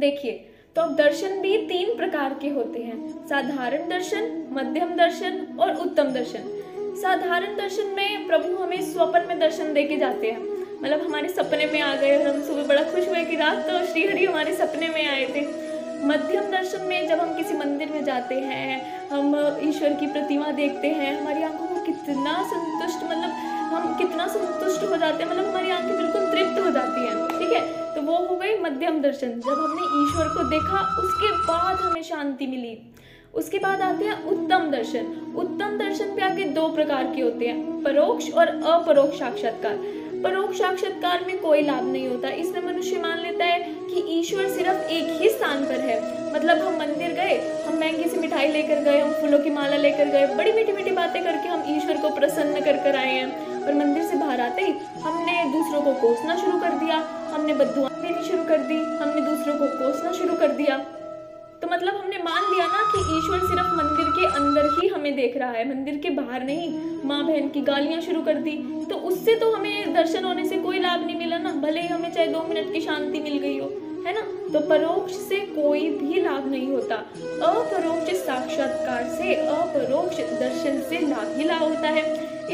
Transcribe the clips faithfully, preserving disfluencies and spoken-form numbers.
देखिए, तो अब दर्शन भी तीन प्रकार के होते हैं, साधारण दर्शन, मध्यम दर्शन और उत्तम दर्शन। साधारण दर्शन में प्रभु हमें स्वप्न में दर्शन दे के जाते हैं, मतलब हमारे सपने में आ गए और हम सुबह बड़ा खुश हुए कि रात तो श्रीहरि हमारे सपने में आए थे। मध्यम दर्शन में जब हम किसी मंदिर में जाते हैं, हम ईश्वर की प्रतिमा देखते हैं, हमारी आंखों को कितना संतुष्ट, मतलब हम कितना संतुष्ट हो जाते हैं, मतलब हमारी आंखें बिल्कुल तृप्त हो जाती हैं। ठीक है, तो वो हो गई मध्यम दर्शन, जब हमने ईश्वर को देखा उसके बाद हमें शांति मिली। उसके बाद आते हैं उत्तम दर्शन। उत्तम दर्शन पे आके दो प्रकार के होते हैं, परोक्ष और अपरोक्ष साक्षात्कार। परोक्ष साक्षात्कार में कोई लाभ नहीं होता, इसमें मनुष्य मान लेता है कि ईश्वर सिर्फ एक ही स्थान पर है। मतलब हम मंदिर गए, हम महंगी सी मिठाई लेकर गए, हम फूलों की माला लेकर गए, बड़ी मीठी मीठी बातें करके हम ईश्वर को प्रसन्न कर कर आए हैं, और मंदिर से बाहर आते ही हमने दूसरों को कोसना शुरू कर दिया, हमने बद्दुआ देनी शुरू कर दी, हमने दूसरों को कोसना शुरू कर दिया। तो मतलब हमने मान लिया ना कि ईश्वर सिर्फ मंदिर के अंदर ही हमें देख रहा है, मंदिर के बाहर नहीं। माँ बहन की गालियाँ शुरू कर दी, तो उससे तो हमें दर्शन होने से कोई लाभ नहीं मिला ना, भले ही हमें चाहे दो मिनट की शांति मिल गई हो, है ना। तो परोक्ष से कोई भी लाभ नहीं होता, अपरोक्ष साक्षात्कार से, अपरोक्ष दर्शन से लाभ ही लाभ होता है।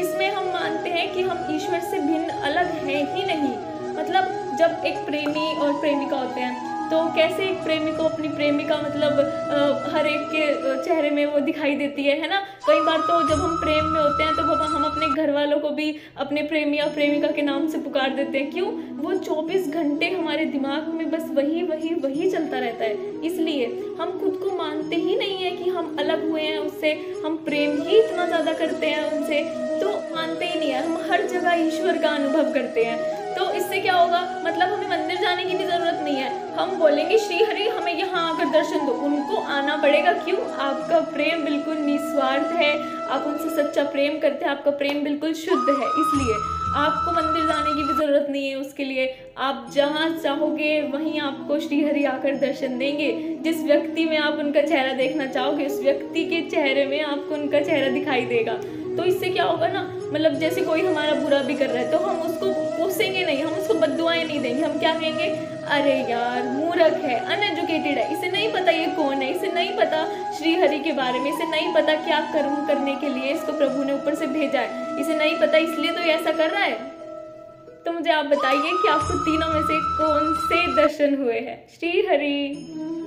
इसमें हम मानते हैं कि हम ईश्वर से भिन्न अलग हैं ही नहीं। मतलब जब एक प्रेमी और प्रेमिका होते हैं, तो कैसे एक प्रेमी को अपनी प्रेमिका मतलब आ, हर एक के चेहरे में वो दिखाई देती है है ना। कई बार तो जब हम प्रेम में होते हैं तो वो हम अपने घर वालों को भी अपने प्रेमी या प्रेमिका के नाम से पुकार देते हैं। क्यों? वो चौबीस घंटे हमारे दिमाग में बस वही वही वही चलता रहता है। इसलिए हम खुद को मानते ही नहीं है कि हम अलग हुए हैं उससे, हम प्रेम ही इतना ज़्यादा करते हैं उनसे, तो मानते ही नहीं है। हम हर जगह ईश्वर का अनुभव करते हैं। तो इससे क्या होगा, मतलब हमें मंदिर जाने की भी ज़रूरत नहीं है। हम बोलेंगे श्रीहरि हमें यहाँ आकर दर्शन दो, उनको आना पड़ेगा। क्यों? आपका प्रेम बिल्कुल निस्वार्थ है, आप उनसे सच्चा प्रेम करते हैं, आपका प्रेम बिल्कुल शुद्ध है, इसलिए आपको मंदिर जाने की भी ज़रूरत नहीं है। उसके लिए आप जहाँ चाहोगे वहीं आपको श्रीहरि आकर दर्शन देंगे। जिस व्यक्ति में आप उनका चेहरा देखना चाहोगे, उस व्यक्ति के चेहरे में आपको उनका चेहरा दिखाई देगा। तो इससे क्या होगा ना, मतलब जैसे कोई हमारा बुरा भी कर रहा है तो हम उसको कोसेंगे नहीं, हम उसको बद्दुआएं नहीं देंगे। हम क्या कहेंगे, अरे यार मूर्ख है, अनएजुकेटेड है, इसे नहीं पता ये कौन है, इसे नहीं पता श्रीहरि के बारे में, इसे नहीं पता क्या कर्म करने के लिए इसको प्रभु ने ऊपर से भेजा है, इसे नहीं पता इसलिए तो ऐसा कर रहा है। तो मुझे आप बताइए कि आपको तीनों में से कौन से दर्शन हुए हैं? श्रीहरि।